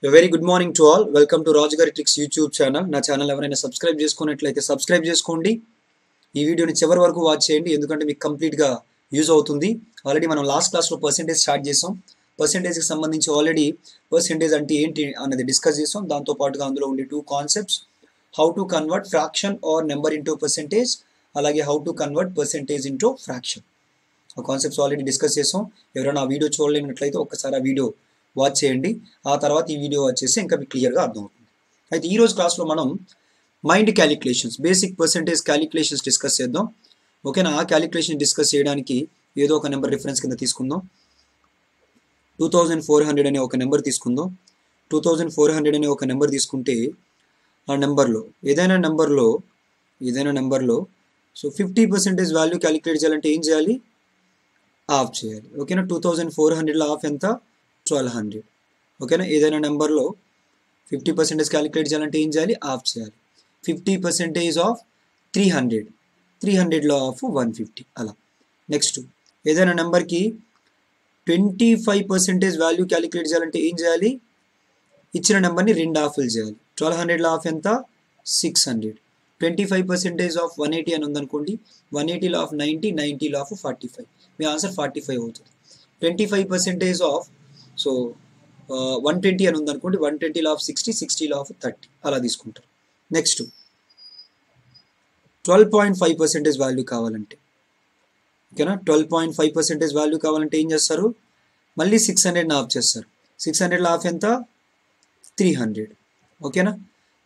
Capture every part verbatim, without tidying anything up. A very good morning to all. Welcome to Raju Gari Tricks YouTube channel. Na channel evarina subscribe chesukonetleyite subscribe chesukondi. Ee video ni chivari varaku watch cheyandi endukante meeku complete ga use avutundi. Already manam last class lo percentage start chesam. Percentage ki sambandhinchi already percentage ante enti anadi discuss chesam. Danto paatuga andulo undi two concepts, how to convert fraction or number into percentage, alage how to convert percentage into fraction. Our concepts already discuss chesam. Evarana aa video chudalenatlayite okkasari aa video watch cheyandi. Aa tarvata ee video vachesi inka clear ga ardham avutundi. Aithe ee roju class lo manam mind calculations, basic percentage calculations discuss cheddam. Okay na, aa calculation discuss cheyadaniki edo oka number reference kinda teeskundam. two thousand four hundred ane oka number teeskundam. two thousand four hundred ane oka number teeskunte aa number lo edaina number lo edaina number lo so fifty percent value calculate cheyalante em cheyali, half cheyali. Okay na, two thousand four hundred la half enta, twelve hundred. Okay na, edaina number lo fifty percent calculate cheyalante em cheyali, half cheyali. fifty percent of three hundred, three hundred lo half one fifty ala. Next edaina number ki twenty-five percent value calculate cheyalante em cheyali, ichina number ni two half lu cheyali. twelve hundred lo half enta, six hundred. twenty-five percent of one eighty ani undanukondi, one eighty lo half ninety, ninety lo half forty-five. My answer forty-five avutundi. twenty-five percent of so uh, one twenty అని ఉంది అనుకోండి, one twenty లో half sixty, sixty లో half thirty అలా తీసుకుంటారు. Next twelve point five percentage value కావాలంటే, ఓకేనా, twelve point five percentage value కావాలంటే ఏం చేస్తారు, మళ్ళీ సిక్స్ హండ్రెడ్ని ఆఫ్ చేస్తారు. సిక్స్ హండ్రెడ్లో ఆఫ్ ఎంత, త్రీ హండ్రెడ్. ఓకేనా,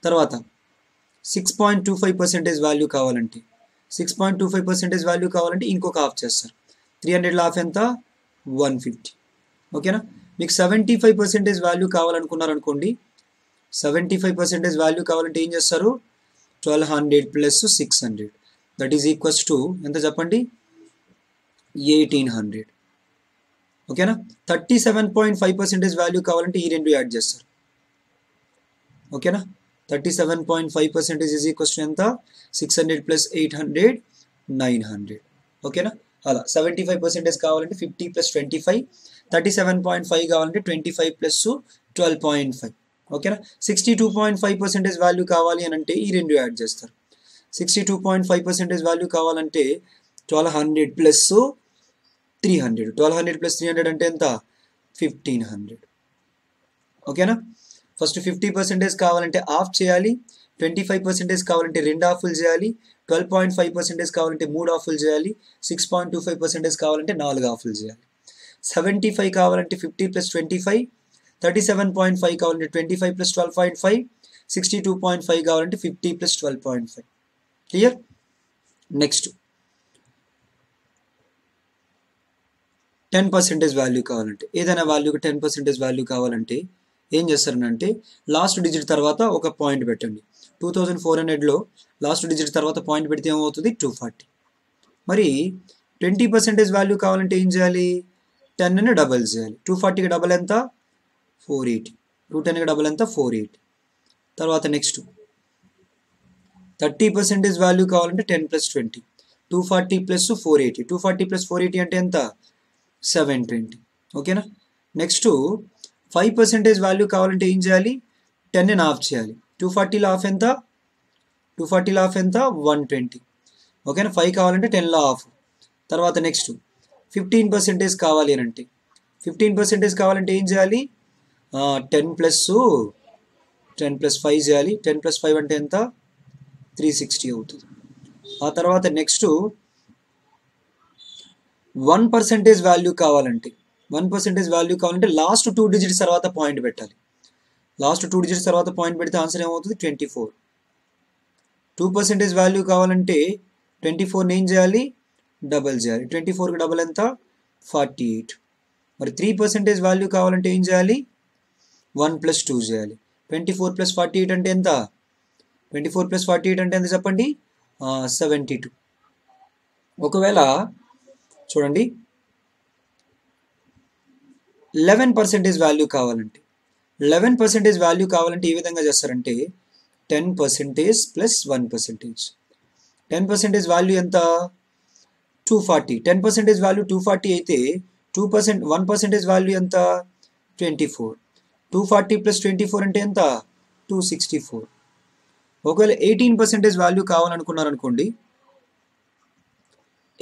తర్వాత six point two five percentage value కావాలంటే, six point two five percentage value కావాలంటే ఇంకొక ఆఫ్ చేస్తారు. త్రీ హండ్రెడ్లో ఆఫ్ ఎంత, వన్ ఫిఫ్టీ. ఓకేనా, మీకు సెవెంటీ ఫైవ్ పర్సెంటేజ్ వాల్యూ కావాలనుకున్నారు అనుకోండి, సెవెంటీ ఫైవ్ పర్సెంటేజ్ వాల్యూ కావాలంటే ఏం చేస్తారు, twelve hundred plus six hundred that is equals to ఎంత చెప్పండి, ఎయిటీన్ హండ్రెడ్. ఓకేనా, thirty seven point five percentage value కావాలంటే ఈ రెండు యాడ్ చేస్తారు. ఓకేనా, thirty seven point five percentage is equals to ఎంత, six hundred plus eight hundred, nine hundred. ఓకేనా, అలా సెవెంటీ ఫైవ్ పర్సెంటేజ్ కావాలంటే fifty plus twenty five, thirty seven point five కావాలంటే twenty five plus twelve point five. ఓకేనా, sixty two point five percentage value కావాలి అని అంటే ఈ రెండు యాడ్ చేస్తారు. Sixty two point five percentage value కావాలంటే twelve hundred plus three hundred twelve hundred plus three hundred అంటే ఎంత, ఫిఫ్టీన్ హండ్రెడ్. ఓకేనా, ఫస్ట్ ఫిఫ్టీ పర్సెంటేజ్ కావాలంటే ఆఫ్ చేయాలి, ట్వంటీ ఫైవ్ పర్సెంటేజ్ కావాలంటే రెండు ఆఫ్లు చేయాలి, ట్వెల్వ్ పాయింట్ ఫైవ్ పర్సెంటేజ్ కావాలంటే మూడు ఆఫ్లు చేయాలి, six point two five percentage కావాలంటే నాలుగు ఆఫ్లు చేయాలి, సెవెంటీ ఫైవ్ కావాలంటే fifty plus twenty five, thirty seven point five కావాలంటే twenty five plus twelve point five, sixty two point five కావాలంటే fifty plus twelve point five. Clear? Next ten percentage value కావాలంటే, ఏదైనా వాల్యూకి ten percentage value కావాలంటే ఏం చేస్తారనంటే last digit తర్వాత ఒక point పెట్టండి. Two thousand four హండ్రెడ్లో లాస్ట్ డిజిట్ తర్వాత పాయింట్ పెడితే ఏమవుతుంది, టూ ఫార్టీ. మరి ట్వంటీ పర్సెంటేజ్ వాల్యూ కావాలంటే ఏం చేయాలి, టెన్ అని డబల్ చేయాలి. టూ ఫార్టీకి డబల్ ఎంత, ఫోర్ ఎయిటీ. టూ టెన్కి డబల్ ఎంత, ఫోర్ ఎయిటీ. తర్వాత నెక్స్ట్ థర్టీ పర్సెంటేజ్ వాల్యూ కావాలంటే ten plus twenty, two forty plus four eighty. Two forty plus four eighty అంటే ఎంత, సెవెన్ ట్వంటీ. ఓకేనా, నెక్స్ట్ ఫైవ్ పర్సెంటేజ్ వాల్యూ కావాలంటే ఏం చేయాలి, టెన్ అని ఆఫ్ చేయాలి. టూ ఫార్టీలో ఆఫ్ ఎంత, టూ ఫార్టీలో ఆఫ్ ఎంత, వన్ ట్వంటీ. ఓకేనా, ఫైవ్ కావాలంటే టెన్లో ఆఫ్. తర్వాత నెక్స్ట్ ఫిఫ్టీన్ పర్సెంటేజ్ కావాలి అని అంటే, ఫిఫ్టీన్ పర్సెంటేజ్ కావాలంటే ఏం చేయాలి, ten plus ten plus five చేయాలి. టెన్ ప్లస్ ఫైవ్ అంటే ఎంత, త్రీ సిక్స్టీ అవుతుంది. ఆ తర్వాత నెక్స్ట్ వన్ పర్సెంటేజ్ వాల్యూ కావాలంటే, వన్ పర్సెంటేజ్ వాల్యూ కావాలంటే లాస్ట్ టూ డిజిట్స్ తర్వాత పాయింట్ పెట్టాలి. లాస్ట్ టూ డిజిట్స్ తర్వాత పాయింట్ పెడితే ఆన్సర్ ఏమవుతుంది, twenty four. Two percentage value కావాలంటే ట్వంటీ ఫోర్ని ఏం చేయాలి, డబల్ చేయాలి. ట్వంటీ ఫోర్కి డబల్ ఎంత, ఫార్టీ ఎయిట్. మరి త్రీ పర్సెంటేజ్ వాల్యూ కావాలంటే ఏం చేయాలి, వన్ ప్లస్ టూ చేయాలి. Twenty four plus forty eight అంటే ఎంత, twenty four plus forty eight అంటే ఎంత చెప్పండి, సెవెంటీ టూ. ఒకవేళ చూడండి లెవెన్ పర్సెంటేజ్ వాల్యూ కావాలంటే, లెవెన్ పర్సెంటేజ్ వాల్యూ కావాలంటే ఏ విధంగా చేస్తారంటే ten percentage plus one percentage. Ten percentage value ఎంత, two forty. Ten percentage value two forty అయితే two percent one percentage value ఎంత, twenty four. two forty plus twenty-four and ten ta two sixty-four. Okay, eighteen percent value kaval anukunnaru anukondi.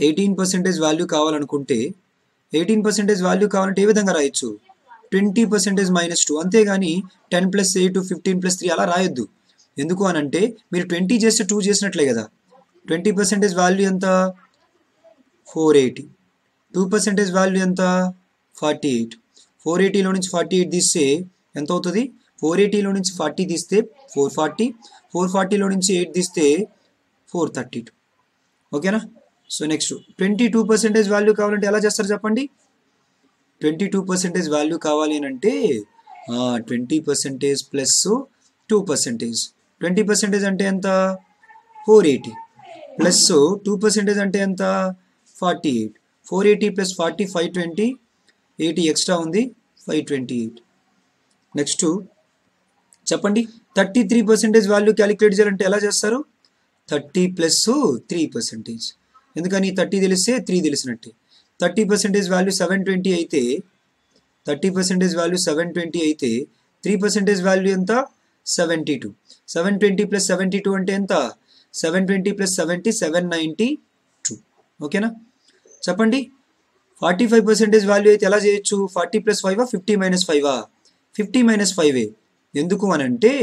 eighteen percent value kaval anukunte eighteen percent value kavalante ee vidhanga rayachu twenty percent minus two ante gaani ten plus eight fifteen plus three ala rayoddu. Enduku anante meer twenty just two chesinattle kada. twenty percent value enta four eighty. two percent value enta forty-eight. four eighty lo nunchi forty-eight diste enta avutadi? four eighty lo nunchi forty diste four forty. four forty lo nunchi eight diste four thirty-two. Okay na? So next twenty-two percent value కావాలంటే ఎలా చేస్తారు చెప్పండి. twenty-two percent value కావాలి అంటే twenty percent plus two percent. twenty percent అంటే ఎంత four eighty plus two percent అంటే ఎంత forty-eight. four eighty plus forty five twenty eighty extra ఉంది five twenty-eight. నెక్స్ట్ చెప్పండి thirty-three percent value calculate చేయాలంటే ఎలా చేస్తారు. thirty plus three percent. ఎందుకని thirty తెలిస్తే three తెలిసినట్టే. thirty percent value seven twenty అయితే thirty percent value seven twenty అయితే three percent వాల్యూ ఎంత seventy-two. seven twenty plus seventy-two అంటే ఎంత seven twenty plus seventy seven ninety-two. ఓకేనా చెప్పండి. forty-five percent వాల్యూ అయితే ఎలా చేయొచ్చు. forty plus five fifty minus five fifty minus five. ఎందుకు అనంటే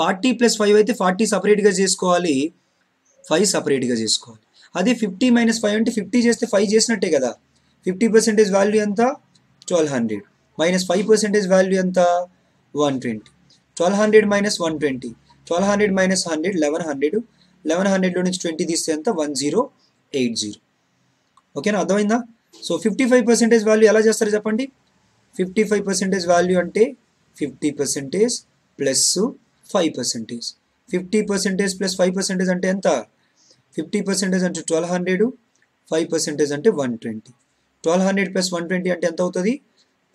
forty plus five అయితే forty సపరేట్గా చేసుకోవాలి five సపరేట్గా చేసుకోవాలి. అదే fifty minus five అంటే fifty చేస్తే five చేసినట్టే కదా. fifty percent వాల్యూ ఎంత twelve hundred minus five percent value ఎంత one twenty. twelve hundred minus one twenty. twelve hundred minus one hundred eleven hundred. eleven hundred లో నుంచి twenty తీస్తే ఎంత one thousand eighty. ఓకేనా అర్థమైందా. సో fifty-five percent వాల్యూ ఎలా చేస్తారు చెప్పండి. fifty-five percent వాల్యూ అంటే fifty percent plus five percent. fifty percent plus five percent అంటే ఎంత fifty percent అంటే twelve hundred, five percent అంటే one twenty. twelve hundred plus one twenty అంటే ఎంత అవుతుంది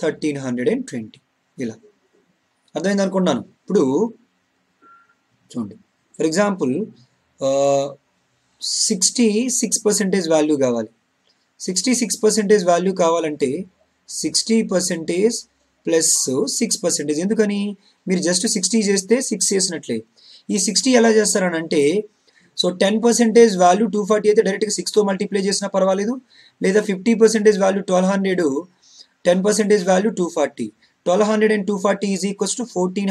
thirteen twenty. ఇలా అర్థమైంది అనుకుంటున్నాను. ఇప్పుడు చూడండి for example sixty six percentage value కావాలి. సిక్స్టీ సిక్స్ పర్సెంటేజ్ వాల్యూ కావాలంటే sixty percentage plus six percentage ఎందుకని మీరు జస్ట్ సిక్స్టీ చేస్తే సిక్స్ చేసినట్లే. ఈ సిక్స్టీ ఎలా చేస్తారనంటే so ten percent value two forty అయితే డైరెక్ట్గా సిక్స్తో మల్టిప్లై చేసినా పర్వాలేదు. లేదా fifty percent value twelve hundred, ten percent value two forty. twelve hundred and two forty is equals to fourteen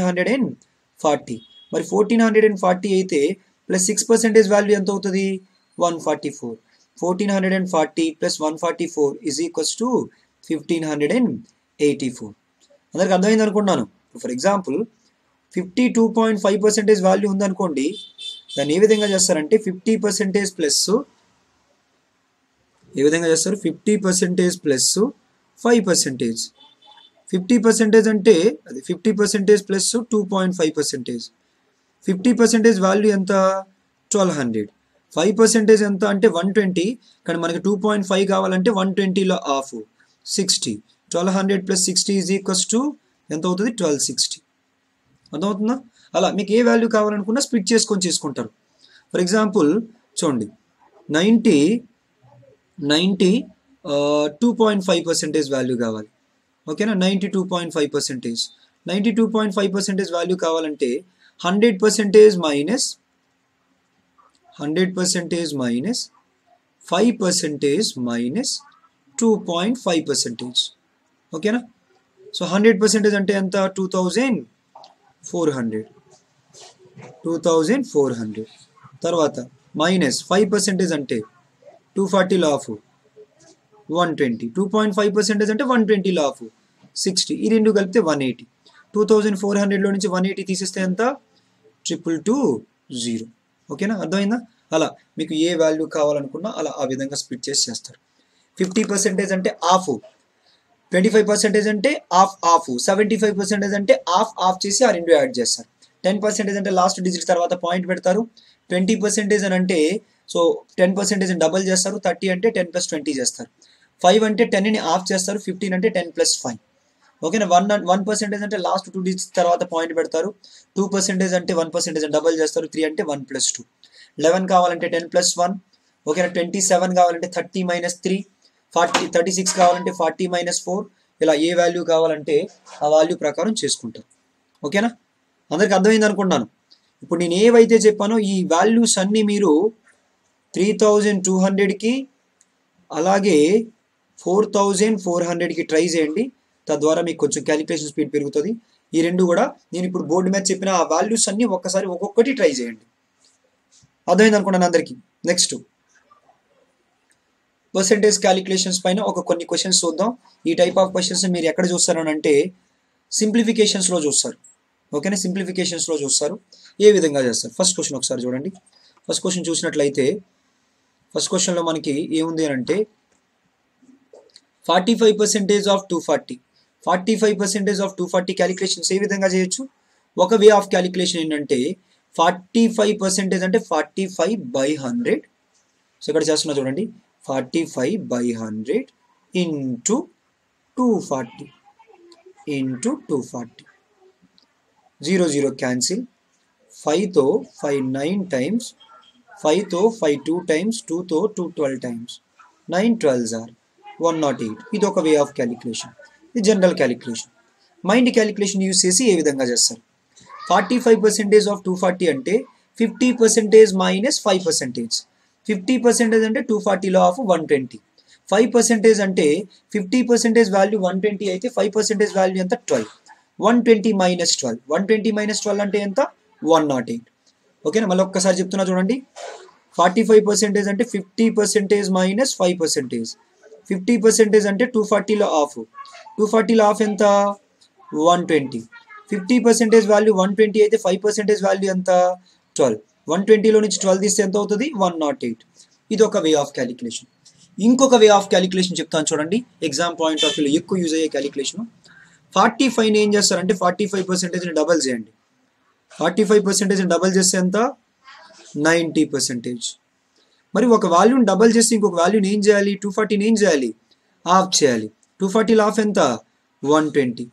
forty. మరి fourteen forty అయితే ప్లస్ six percent వాల్యూ ఎంత అవుతుంది one forty-four. fourteen forty plus one forty-four is equals to fifteen eighty-four. అందరికి అర్థమైంది అనుకుంటున్నాను. For example fifty two point five percentage value ఉందనుకోండి. దాన్ని ఏ విధంగా చేస్తారంటే ఫిఫ్టీ పర్సెంటేజ్ ప్లస్ ఏ విధంగా చేస్తారు fifty percentage plus five percentage. Fifty percentage అంటే అది fifty percentage plus two point five percentage. Fifty percentage value ఎంత ట్వెల్వ్ హండ్రెడ్. ఫైవ్ పర్సెంటేజ్ ఎంత అంటే వన్ ట్వంటీ కానీ మనకి టూ పాయింట్ ఫైవ్ కావాలంటే వన్ ట్వంటీలో half sixty. Twelve hundred plus sixty is equals to ఎంత అవుతుంది ట్వెల్వ్ సిక్స్టీ. అర్థమవుతుందా. అలా మీకు ఏ వాల్యూ కావాలనుకున్నా స్ప్లిట్ చేసుకొని చేసుకుంటారు. ఫర్ ఎగ్జాంపుల్ చూడండి ninety ninety two point five percentage value కావాలి. ఓకేనా ninety two point five percentage ninety two point five percentage value కావాలంటే hundred percentage minus hundred percentage minus five percentage minus two point five percentage. ఓకేనా so hundred percentage అంటే ఎంత two thousand four hundred two thousand four hundred. తర్వాత minus five percentage అంటే two ఫార్టీలో half one twenty. Two point five percentage అంటే one ట్వంటీలో half sixty. ఈ రెండు కలిపితే one eighty. Two thousand four హండ్రెడ్లో నుంచి వన్ ఎయిటీ తీసేస్తే ఎంత ట్రిపుల్ టూ జీరో. ఓకేనా అర్థమైందా. అలా మీకు ఏ వాల్యూ కావాలనుకున్నా అలా ఆ విధంగా స్ప్లిట్ చేసి చేస్తారు. ఫిఫ్టీ పర్సెంటేజ్ అంటే ఆఫ్, ట్వంటీ ఫైవ్ పర్సెంటేజ్ అంటే half half, seventy five percentage అంటే ఆఫ్ ఆఫ్ చేసి ఆ రెండు యాడ్ చేస్తారు. టెన్ పర్సెంటేజ్ అంటే లాస్ట్ డిజిట్ తర్వాత పాయింట్ పెడతారు. ట్వంటీ పర్సెంటేజ్ అని అంటే సో టెన్ పర్సెంటేజ్ డబల్ చేస్తారు. థర్టీ అంటే టెన్ ప్లస్ ట్వంటీ చేస్తారు. ఫైవ్ అంటే టెన్ని ఆఫ్ చేస్తారు. ఫిఫ్టీన్ అంటే టెన్ ప్లస్ ఫైవ్. ఓకేనా వన్ వన్ పర్సెంటేజ్ అంటే లాస్ట్ టూ డిజిట్ తర్వాత పాయింట్ పెడతారు. టూ పర్సెంటేజ్ అంటే వన్ పర్సెంటేజ్ డబల్ చేస్తారు. త్రీ అంటే వన్ ప్లస్ టూ. లెవెన్ కావాలంటే టెన్ ప్లస్ వన్. ఓకేనా ట్వంటీ సెవెన్ కావాలంటే thirty minus three. Forty thirty six కావాలంటే ఫార్టీ మైనస్ ఫోర్. ఇలా ఏ వాల్యూ కావాలంటే ఆ వాల్యూ ప్రకారం చేసుకుంటారు. ఓకేనా, అందరికి అర్థమైంది అనుకుంటున్నాను. ఇప్పుడు నేను ఏవైతే చెప్పానో ఈ వాల్యూస్ అన్నీ మీరు త్రీ థౌజండ్ టూ హండ్రెడ్కి అలాగే ఫోర్ థౌజండ్ ఫోర్ హండ్రెడ్కి ట్రై చేయండి. తద్వారా మీకు కొంచెం క్యాలిక్యులేషన్ స్పీడ్ పెరుగుతుంది. ఈ రెండు కూడా నేను ఇప్పుడు బోర్డు మీద చెప్పిన ఆ వాల్యూస్ అన్నీ ఒక్కసారి ఒక్కొక్కటి ట్రై చేయండి. అర్థమైంది అనుకున్నాను అందరికీ. నెక్స్ట్ పర్సెంటేజ్ క్యాలిక్యులేషన్స్ పైన ఒక కొన్ని క్వశ్చన్స్ చూద్దాం. ఈ టైప్ ఆఫ్ క్వశ్చన్స్ మీరు ఎక్కడ చూస్తారని అంటే సింప్లిఫికేషన్స్లో చూస్తారు. ఓకేనా, సింప్లిఫికేషన్స్లో చూస్తారు. ఏ విధంగా చేస్తారు? ఫస్ట్ క్వశ్చన్ ఒకసారి చూడండి. ఫస్ట్ క్వశ్చన్ చూసినట్లయితే ఫస్ట్ క్వశ్చన్లో మనకి ఏముంది అంటే forty five percentage of two forty forty five percentage of two forty calculations ఏ విధంగా చేయొచ్చు? ఒక వే ఆఫ్ క్యాలిక్యులేషన్ ఏంటంటే ఫార్టీ ఫైవ్ పర్సెంటేజ్ అంటే forty five by hundred. So ఇక్కడ చేస్తున్నా చూడండి, forty five by hundred into two forty into two forty zero zero cancel, ఫైవ్తో ఫైవ్ నైన్ టైమ్స్, ఫైవ్తో ఫైవ్ టూ టైమ్స్, టూతో two twelve times, nine twelves are one nought eight. ఇది ఒక way of calculation, ఇది general calculation. Mind calculation use చేసి ఏ విధంగా చేస్తారు? Forty five percentage of two forty అంటే fifty percentage minus five percentage. Fifty percentage అంటే టూ ఫార్టీలో half one twenty, five percentage అంటే fifty percentage value one twenty అయితే ఫైవ్ పర్సెంటేజ్ వాల్యూ ఎంత? Twelve. One twenty minus twelve one twenty minus twelve అంటే ఎంత? One nought eight. ఓకేనా, మళ్ళీ ఒక్కసారి చెప్తున్నా చూడండి. ఫార్టీ ఫైవ్ పర్సెంటేజ్ అంటే fifty percentage minus five percentage. Fifty percentage అంటే టూ ఫార్టీలో ఆఫ్, టూ ఫార్టీలో ఆఫ్ ఎంత? One twenty. Fifty percentage value one twenty అయితే ఫైవ్ పర్సెంటేజ్ వాల్యూ ఎంత? ట్వెల్వ్. వన్ ట్వంటీలో నుంచి ట్వెల్వ్ తీస్తే ఎంత అవుతుంది? One nought eight. ఇది ఒక వే ఆఫ్ క్యాలిక్యులేషన్. ఇంకొక వే ఆఫ్ క్యాలిక్యులేషన్ చెప్తాను చూడండి, ఎగ్జామ్ పాయింట్ ఆఫ్ వ్యూలో ఎక్కువ యూజ్ అయ్యే క్యాలిక్యులేషన్. ఫార్టీ ఫైవ్ని ఏం చేస్తారంటే ఫార్టీ ఫైవ్ పర్సెంటేజ్ని డబల్ చేయండి. ఫార్టీ ఫైవ్ పర్సెంటేజ్ని డబల్ చేస్తే ఎంత? Ninety percentage. మరి ఒక వాల్యూని డబల్ చేసి ఇంకొక వాల్యూని ఏం చేయాలి? టూ ఫార్టీని ఏం చేయాలి? ఆఫ్ చేయాలి. టూ ఫార్టీలో ఆఫ్ ఎంత? One twenty.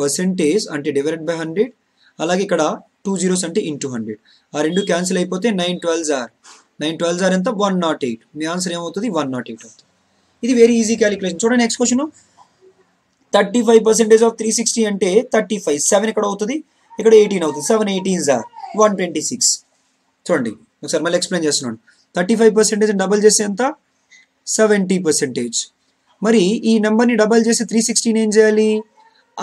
పర్సెంటేజ్ అంటే డివైడెడ్ బై హండ్రెడ్, అలాగే ఇక్కడ టూ జీరోస్ అంటే ఇంటూ హండ్రెడ్. ఆ రెండు క్యాన్సిల్ అయిపోతే nine twelves are nine twelves are ఎంత? One nought eight. మీ ఆన్సర్ ఏమవుతుంది? వన్ నాట్ ఎయిట్ అవుతుంది. ఇది వెరీ ఈజీ క్యాలిక్యులేషన్. చూడండి next question. Thirty five percentage of three sixty అంటే థర్టీ ఫైవ్ సెవెన్ ఇక్కడ అవుతుంది, ఇక్కడ ఎయిటీన్ అవుతుంది. సెవెన్ ఎయిటీన్ జార్ వన్ ట్వంటీ సిక్స్. చూడండి ఒకసారి మళ్ళీ ఎక్స్ప్లెయిన్ చేస్తున్నాను. థర్టీ ఫైవ్ పర్సెంటేజ్ డబల్ చేస్తే ఎంత? Seventy percentage. మరి ఈ నెంబర్ని డబల్ చేసి త్రీ సిక్స్టీని ఏం చేయాలి?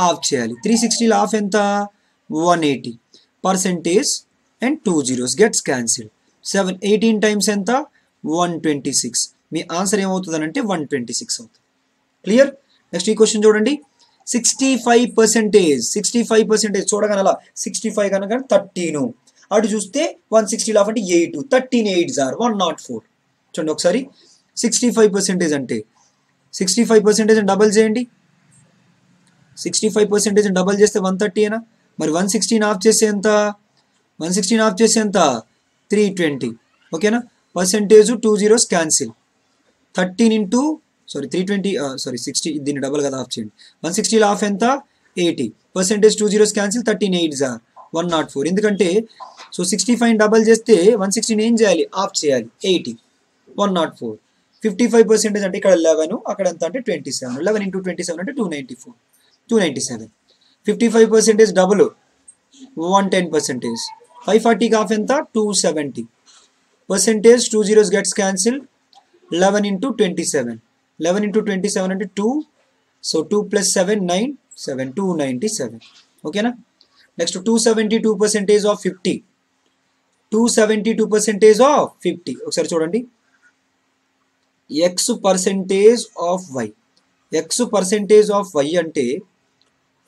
ఆఫ్ చేయాలి. త్రీ సిక్స్టీలో ఆఫ్ ఎంత? One eighty. Percentage and two zeros gets cancel. Seven eighteen times ఎంత? One twenty six. మీ ఆన్సర్ ఏమవుతుంది అంటే వన్ ట్వంటీ సిక్స్ అవుతుంది. క్లియర్? నెక్స్ట్ ఈ క్వశ్చన్ చూడంండి. Sixty five percentage sixty five percentage చూడగానే అలా సిక్స్టీ ఫైవ్ కనుక థర్టీను అటు చూస్తే వన్ సిక్స్టీ లాఫ్ అంటే ఎయిట్. థర్టీన్ ఎయిట్ జార్ వన్ నాట్ ఫోర్. చూడండి ఒకసారి, సిక్స్టీ ఫైవ్ పర్సెంటేజ్ అంటే సిక్స్టీ ఫైవ్ పర్సెంటేజ్ డబల్ చేయండి. సిక్స్టీ ఫైవ్ పర్సెంటేజ్ డబల్ చేస్తే వన్ థర్టీ అయినా, మరి వన్ సిక్స్టీని ఆఫ్ చేస్తే ఎంత? వన్ సిక్స్టీని ఆఫ్ చేస్తే ఎంత? Three twenty. ఓకేనా, percentage two zeros cancel. Thirteen into sorry three twenty sorry sixty దీన్ని డబల్ కదా ఆఫ్ చేయండి. వన్ సిక్స్టీలో ఆఫ్ ఎంత? Eighty. Percentage two zeros cancel. Thirteen eight జార్ వన్ నాట్ ఫోర్. ఎందుకంటే సో సిక్స్టీ ఫైవ్ డబల్ చేస్తే one సిక్స్టీని ఏం చేయాలి? ఆఫ్ చేయాలి. Eighty one nought four. Fifty five percentage అంటే ఇక్కడ లెవెన్, అక్కడ ఎంత అంటే twenty seven. Eleven into twenty seven అంటే two ninety four two ninety seven. Fifty five percentage double one ten percentage. Five ఫార్టీకి ఆఫ్ ఎంత? Two seventy. Percentage two zeros gets cancel. Eleven into twenty seven eleven into twenty seven అంటే two, so two plus seven nine seven two ninety seven. ఓకేనా, next two seventy two percentage of fifty two seventy two percentage of fifty ఒకసారి చూడండి. X percentage of Y X percentage of Y అంటే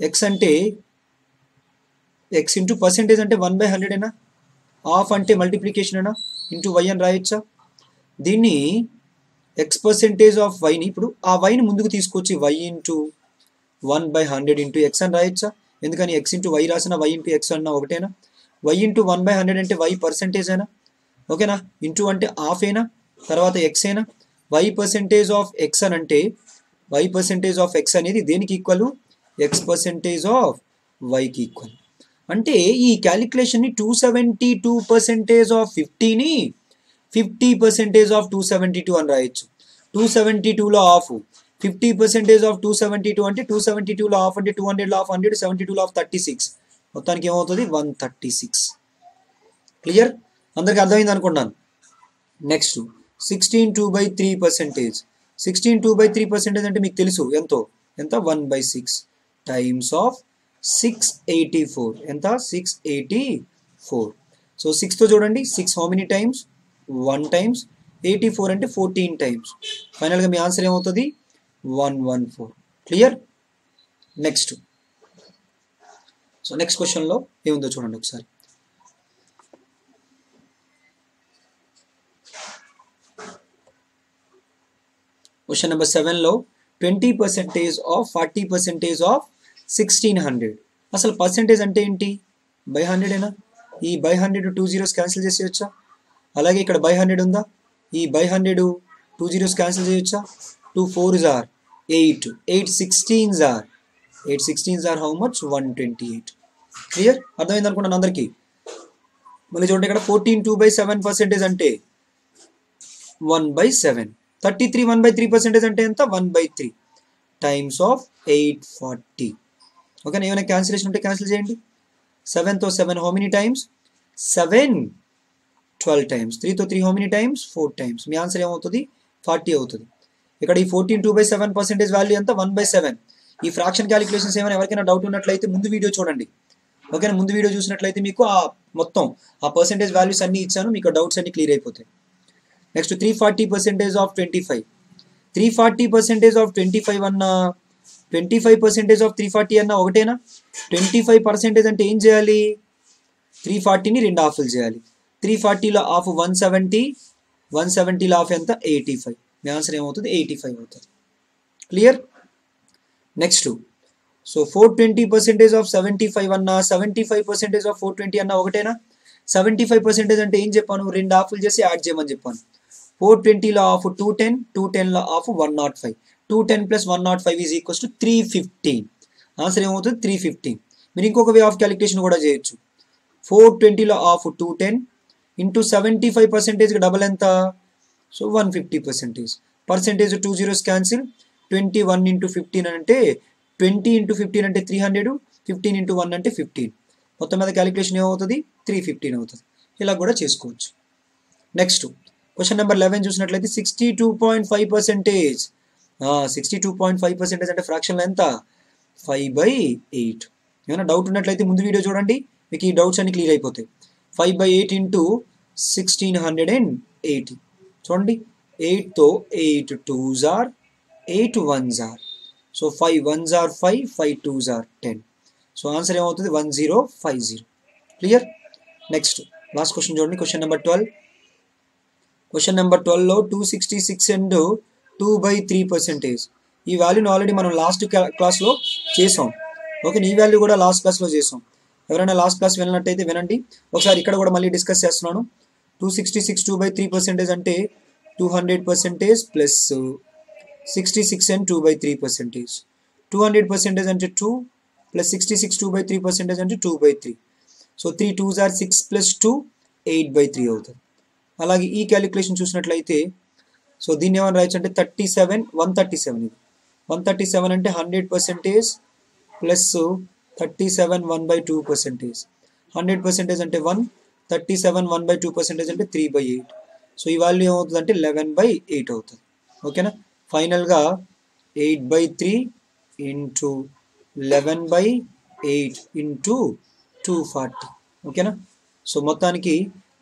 X అంటే X into percentage అంటే one by hundred అయినా, of అంటే multiplication అయినా, into Y అని రాయొచ్చా? దీన్ని ఎక్స్ పర్సెంటేజ్ ఆఫ్ వైని ఇప్పుడు ఆ వైని ముందుకు తీసుకొచ్చి Y into one by hundred into X అని రాయొచ్చా? ఎందుకని ఎక్స్ ఇంటూ వై రాసిన వై ఇంటూ ఎక్స్ అన్న ఒకటేనా? Y into one by hundred అంటే వై పర్సెంటేజ్ అయినా, ఓకేనా, ఇంటూ అంటే హాఫ్ అయినా, తర్వాత ఎక్స్ అయినా. వై పర్సెంటేజ్ ఆఫ్ ఎక్స్ అని అంటే వై పర్సెంటేజ్ ఆఫ్ ఎక్స్ అనేది దేనికి ఈక్వల్? ఎక్స్ పర్సెంటేజ్ ఆఫ్ వైకి ఈక్వల్. అంటే ఈ క్యాలిక్యులేషన్ని two seventy two percentage of ఫిఫ్టీని fifty percentage of two seventy two అని రాయొచ్చు. టూ సెవెంటీ టూలో half, fifty percent of two seventy-two అంటే two seventy-two లో ఆఫ్ అంటే two hundred లో ఆఫ్ one hundred, seventy-two లో ఆఫ్ thirty-six, మొత్తానికి ఏమవుతుంది one thirty-six. క్లియర్, అందరికి అర్థమైంది అనుకుంటాను. Next sixteen two by three percentage. sixteen two by three percentage అంటే మీకు తెలుసు ఎంతో, ఎంత one by six times of six eighty-four, ఎంత six eighty-four. సో six తో చూడండి, six how many times, one times, eighty-four అంటే fourteen times. ఫైనల్ గా మీ ఆన్సర్ ఏమవుతుంది one hundred fourteen. Clear. Next, so next question లో ఏముందో చూడండి ఒకసారి. Question number seven low, twenty percentage of forty percentage of sixteen hundred. Asal percentage ante enti? By one hundred ena? E by one hundred to two zeros cancel cheseyocha. Alage ikkada by one hundred unda? E by one hundred to two zeros cancel cheyocha. two fours are eight. eight sixteens are. eight sixteens are how much? one twenty-eight. Clear? Ardhamaindi anukuntaanu andariki. Malli chudandi ikkada fourteen two by seven percentage ante one by seven. thirty-three one by three percentage అంటే ఎంత one by three times of eight forty. ఓకేనా, ఏమైనా cancellation ఉంటే cancel చేయండి. సెవెన్తో seven how many times? Seven twelve times. త్రీతో three how many times? Four times. మీ answer ఏమవుతుంది ఫార్టీ అవుతుంది. ఇక్కడ ఈ fourteen two by seven percentage value ఎంత one by seven. ఈ ఫ్రాక్షన్ క్యాలిక్యులేషన్స్ ఏమైనా ఎవరికైనా డౌట్ ఉన్నట్లయితే ముందు వీడియో చూడండి. ఓకేనా, ముందు వీడియో చూసినట్లయితే మీకు ఆ మొత్తం ఆ పర్సెంటేజ్ వాల్యూస్ అన్ని ఇచ్చాను, మీకు డౌట్స్ అన్ని క్లియర్ అయిపోతాయి. Next to three forty percentage of twenty-five. three forty percentage of twenty-five anna, twenty-five percentage of three forty anna okate na. twenty-five percentage ante em cheyali, three forty ni rendu half cheyali. three forty lo half one seventy, one seventy lo half enta eighty-five. My answer em avutadi eighty-five avutadi. Clear. Next to, so four twenty percentage of seventy-five anna, seventy-five percentage of four twenty anna okate na. seventy-five percentage ante em cheppanu, rendu half chesi add cheyamani cheppanu. four twenty లో of two ten, two ten లో of one oh five. two ten plus one oh five is equals to three fifteen. Answer ఏమవుతుంది three fifteen. మీరు ఇంకొక వే of calculation కూడా చేయొచ్చు. Four ట్వంటీలో of two ten into seventy five పర్సెంటేజ్కి double ఎంత? So one fifty percentage. Percentage two zeros cancel. Twenty one into fifteen అంటే twenty into fifteen అంటే three hundred, fifteen into one అంటే ఫిఫ్టీన్. మొత్తం మీద క్యాలిక్యులేషన్ ఏమవుతుంది త్రీ ఫిఫ్టీన్ అవుతుంది. ఇలా కూడా చేసుకోవచ్చు. నెక్స్ట్ క్వశ్చన్ నెంబర్ లెవెన్ చూసినట్లయితే sixty two point five percentage sixty two point five percentage అంటే ఫ్రాక్షన్లో ఎంత? Five by eight. ఏమైనా డౌట్ ఉన్నట్లయితే ముందు వీడియో చూడండి, మీకు ఈ డౌట్స్ అన్ని క్లియర్ అయిపోతాయి. Five by eight into sixteen hundred and eighty. చూడండి, ఎయిట్తో ఎయిట్ టూ జార్, ఎయిట్ వన్ జార్. సో ఫైవ్ వన్ జార్ ఫైవ్, ఫైవ్ టూ జార్ టెన్. సో ఆన్సర్ ఏమవుతుంది one zero five zero. Clear. Next last question చూడండి, question number twelve. Question number ట్వెల్వ్లో two sixty six and two by three percentage. ఈ వాల్యూని already మనం last క్లాస్లో చేసాం. ఓకే, ఈ వాల్యూ కూడా లాస్ట్ క్లాస్లో చేసాం. ఎవరైనా లాస్ట్ క్లాస్ వినట్లయితే వినండి ఒకసారి. ఇక్కడ కూడా మళ్ళీ డిస్కస్ చేస్తున్నాను. Two sixty six two by three percentage అంటే two hundred percentage plus sixty six and two by three percentage. Two hundred percentage అంటే two plus sixty six two by three percentage అంటే two by three. So three two జార్ six plus two eight by three అవుతుంది. అలాగే ఈ calculation చూసినట్లయితే so దీన్ని ఏమైనా రాయొచ్చు అంటే thirty seven one thirty seven ఇది వన్ థర్టీ సెవెన్ అంటే hundred percentage plus thirty seven one by two percentage. Hundred percentage అంటే one, thirty seven one by two percentage అంటే త్రీ బై ఎయిట్. సో ఈ value ఏమవుతుంది అంటే eleven by eight అవుతుంది. ఓకేనా, ఫైనల్గా eight by three into eleven by eight into two forty. ఓకేనా, so మొత్తానికి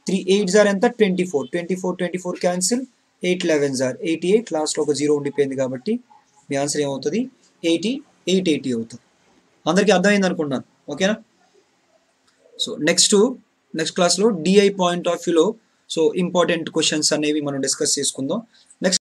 త్రీ ఎయిట్స్ ఆర్ ఎంత twenty four, twenty four twenty four cancel, eight elevens are eighty eight. లాస్ట్లో ఒక జీరో ఉండిపోయింది కాబట్టి మీ ఆన్సర్ ఏమవుతుంది ఎయిటీ ఎయిట్ ఎయిటీ అవుతుంది. అందరికీ అర్థమైంది అనుకున్నాను. ఓకేనా, సో నెక్స్ట్ నెక్స్ట్ క్లాస్లో డిఐ పాయింట్ ఆఫ్ వ్యూలో సో ఇంపార్టెంట్ క్వశ్చన్స్ అనేవి మనం డిస్కస్ చేసుకుందాం. నెక్స్ట్